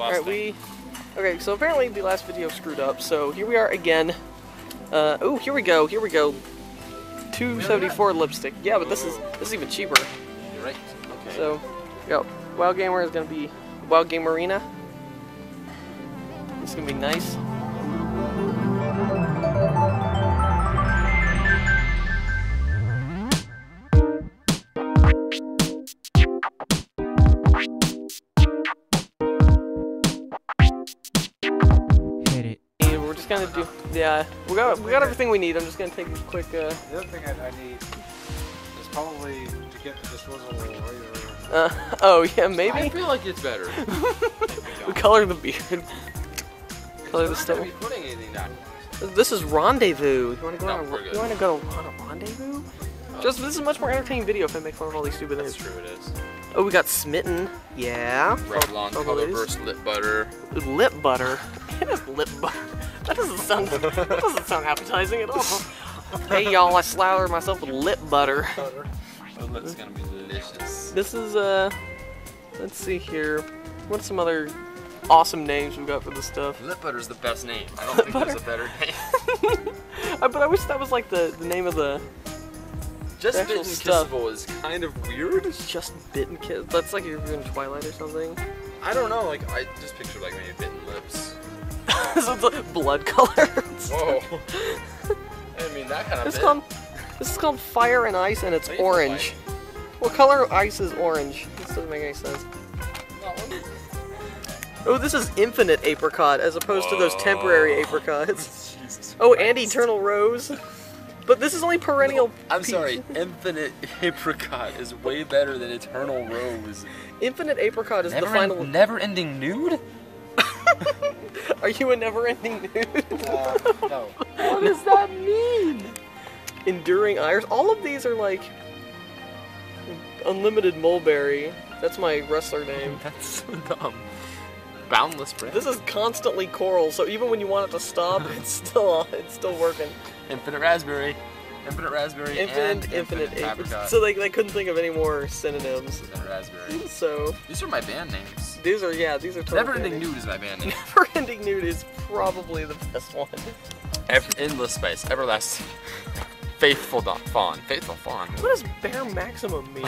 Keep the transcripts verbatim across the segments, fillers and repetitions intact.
Alright, we... Okay, so apparently the last video screwed up, so here we are again. Uh, oh, here we go, here we go. two seventy-four lipstick. Yeah, but this is this is even cheaper. You're right. Okay. So, yo, Wild Gamer is going to be... Wild Game Arena. It's going to be nice. Gonna do, yeah, we got we got everything we need. I'm just gonna take a quick. Uh, the other thing I, I need is probably to get the disposal oil. Uh, oh yeah, maybe. I feel like it's better. We color the beard. Color the stuff. This is Rendezvous. You wanna go no, on? A, you wanna go on a rendezvous? Oh. Just this is a much more entertaining video if I make fun of all these stupid things. That's true, it is. Oh, we got Smitten. Yeah. Revlon Colorburst lip butter. Lip butter. It is lip butter. That doesn't sound that doesn't sound appetizing at all. Hey y'all, I slather myself with lip butter. butter. Oh, that's gonna be delicious. This is uh, let's see here. What's some other awesome names we've got for this stuff? Lip butter is the best name. I don't think there's a better name. But I wish that was like the the name of the. Just the Bitten stuff. Kissable is kind of weird. It's just Bitten Kiss. That's like you're doing Twilight or something. I don't know. Like I just pictured like maybe bitten lips. So it's like blood color. Whoa. I mean that kind of. It's called, this is called Fire and Ice, and it's oh, orange. What color of ice is orange? This doesn't make any sense. Oh, this is infinite apricot as opposed Whoa. to those temporary apricots. Jesus oh, Christ. And eternal rose. But this is only perennial. No, I'm peach. sorry. Infinite apricot is way better than eternal rose. Infinite apricot is never the final. En never-ending nude. Are you a never-ending nude? Uh, no. What does that mean? Enduring Iris. All of these are like Unlimited Mulberry. That's my wrestler name. That's so dumb. Boundless Brand. This is constantly coral, so even when you want it to stop, it's still it's still working. Infinite Raspberry. Infinite Raspberry. Infinite, and infinite, infinite apricot. So they, they couldn't think of any more synonyms. Infinite Raspberry. So these are my band names. These are yeah. These are totally Never Ending Nude is my band name. Never Ending Nude is probably the best one. Ever, endless Space, Everlasting, Faithful Fawn, Faithful Fawn. What does Bare Maximum mean?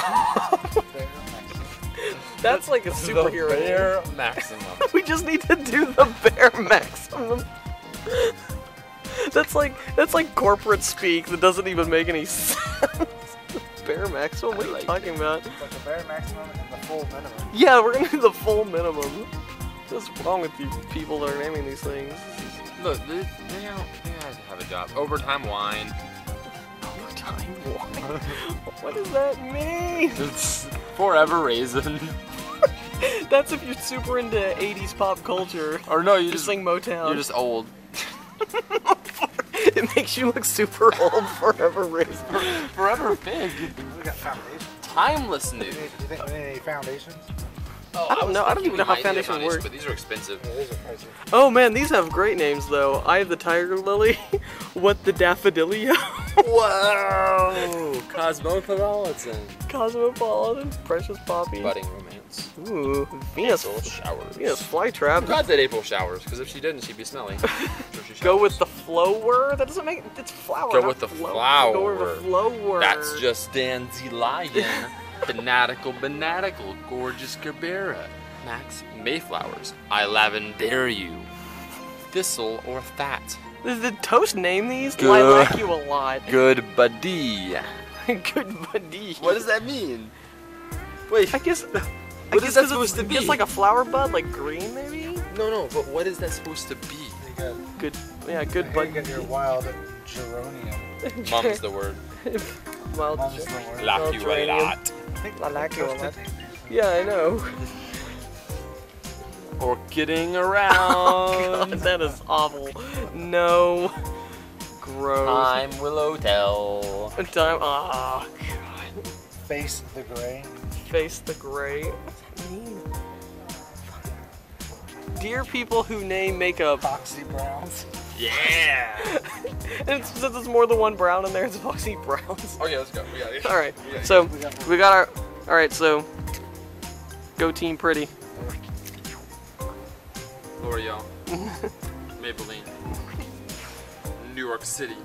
That's like a superhero. The bare Maximum. We just need to do the Bare Maximum. That's like that's like corporate speak that doesn't even make any sense. Bare maximum? What are you like talking it. about? It's like the bare maximum and the full minimum. Yeah, we're gonna do the full minimum. What's wrong with you people that are naming these things? Look, they, they don't they have a job. Overtime wine. Overtime wine? What does that mean? It's forever raisin. That's if you're super into eighties pop culture. Or no, you just sing Motown. You're just old. It makes you look super old. Forever raised. Forever big. We got foundations. Timeless nude. Do you think we need any foundations? Oh, I don't I know. I don't even know how foundations, foundations work. But these are expensive. Yeah, these are pricey. Oh man, these have great names though. I have the Tiger Lily. What the Daffodilio. Wow. Cosmopolitan. Cosmopolitan. Precious Poppy. Budding Romance. Ooh. Venus. April Showers. Venus Flytrap. I'm glad that April showers, because if she didn't, she'd be smelly. Go with the flower? That doesn't make it's flower. Go with the flower. Go with the flower. That's just dandelion. Fanatical, banatical, gorgeous Gerbera. Max Mayflowers. I lavender you. Thistle or fat. Does the toast name these? Good, I like you a lot. Good buddy. Good buddy. What does that mean? Wait. I guess. I what guess is that supposed to be? It's like a flower bud, like green maybe? No, no, but what is that supposed to be? Good. good, yeah, good buddy. You get your wild geranium. Mom's the word. Wild geranium. Like you a lot. I like you a lot. Yeah, I know. Or kidding around. Oh, God, that is awful. No. Gross. Time will tell. Time. Ah, oh, God. Face the gray. Face the gray. What does that mean? Dear people who name makeup Foxy Browns. Yeah! And since there's more than one brown in there, it's Foxy Browns. Okay, let's go. We got it. Alright, so we got, we got our. Alright, so. Go Team Pretty. L'Oreal, Maybelline, New York City.